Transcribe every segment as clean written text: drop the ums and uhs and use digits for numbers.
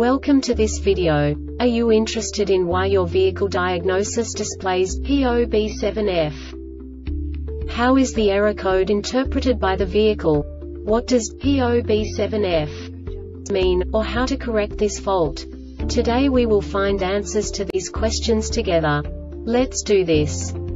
Welcome to this video. Are you interested in why your vehicle diagnosis displays P0B7F? How is the error code interpreted by the vehicle? What does P0B7F mean, or how to correct this fault? Today we will find answers to these questions together. Let's do this.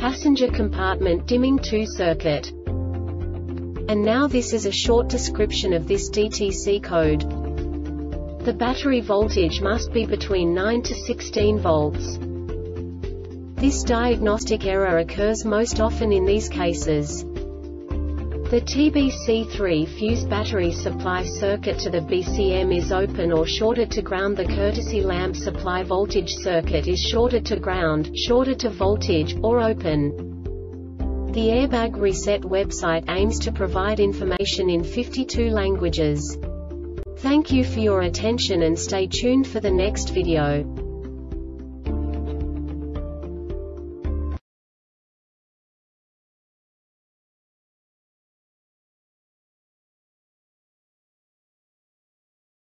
passenger compartment dimming 2 circuit. And now this is a short description of this DTC code. The battery voltage must be between 9 to 16 volts. This diagnostic error occurs most often in these cases. The TBC3 fuse battery supply circuit to the BCM is open or shorted to ground. The courtesy lamp supply voltage circuit is shorted to ground, shorted to voltage, or open. The Airbag Reset website aims to provide information in 52 languages. Thank you for your attention and stay tuned for the next video.